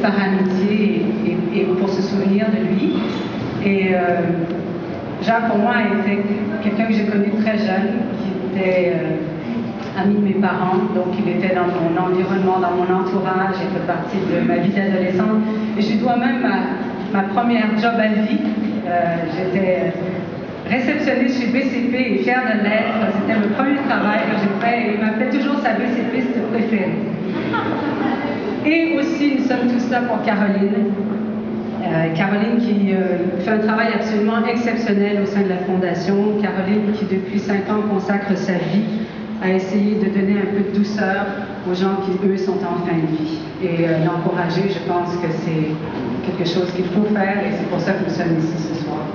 par amitié et pour se souvenir de lui. Et Jean, pour moi, était quelqu'un que j'ai connu très jeune, qui était ami de mes parents, donc il était dans mon environnement, dans mon entourage, il fait partie de ma vie d'adolescente. Et je dois même ma première job à vie. J'étais réceptionniste chez BCP et fière de l'être. C'était le premier travail que j'ai fait. Il m'appelait toujours sa BCPiste préférée. Et aussi, nous sommes tous là pour Caroline. Caroline qui fait un travail absolument exceptionnel au sein de la Fondation. Caroline qui, depuis 5 ans, consacre sa vie à essayer de donner un peu de douceur aux gens qui, eux, sont en fin de vie. Et l'encourager, je pense que c'est quelque chose qu'il faut faire et c'est pour ça que nous sommes ici ce soir.